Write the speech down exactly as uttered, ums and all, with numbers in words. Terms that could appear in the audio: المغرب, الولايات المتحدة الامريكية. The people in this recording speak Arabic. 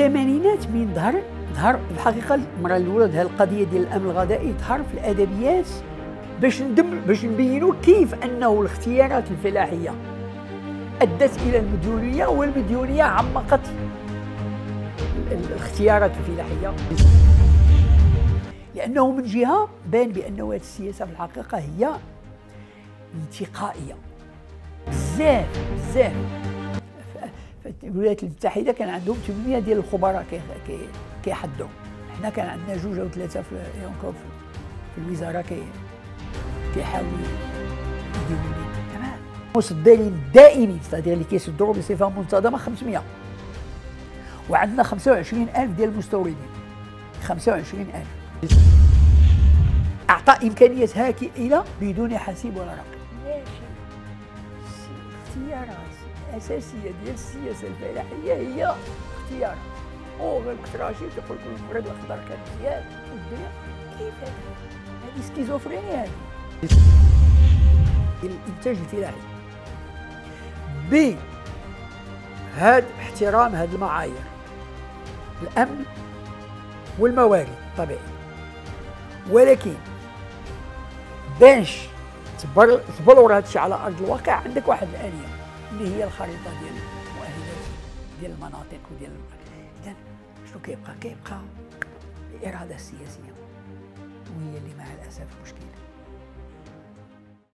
الثمانينات من ظهر ظهر الحقيقه المره الاولى هذه القضيه ديال الامن الغذائي ظهر في الادبيات باش ندم باش نبينوا كيف انه الاختيارات الفلاحيه ادت الى المديونيه، والمديونيه عمقت الاختيارات الفلاحيه، لانه من جهه بان بان هذه السياسه في الحقيقه هي انتقائيه بزاف بزاف. الولايات المتحده كان عندهم ثمانية ديال الخبراء كيحدوا، حنا كان عندنا جوج او ثلاثه في في الوزاره كيحاولوا يديروا تمام. المصدرين الدائمين استادير اللي كيصدروا بصفه منتظمه خمسمية، وعندنا خمسة وعشرين ألف ديال المستوردين. خمسة وعشرين ألف اعطاء امكانيات هائله بدون حسيب ولا رقم. اختيارات الاساسيه ديال السياسه الفلاحيه هي اختيارات. او غير كتراشي تقول لك المغرب الخضر كان مزيان والدنيا كيف هذه؟ هذه سكيزوفرينيا هذه. الانتاج الفلاحي ب هذا احترام هذه المعايير الامن والموارد الطبيعيه، ولكن باش تبلور هذا الشيء على ارض الواقع عندك واحد الاليه اللي هي الخريطه ديال المؤهلات ديال المناطق وديال اذا شنو كيبقى؟ كيبقى الاراده السياسيه، وهي اللي مع الاسف مشكله.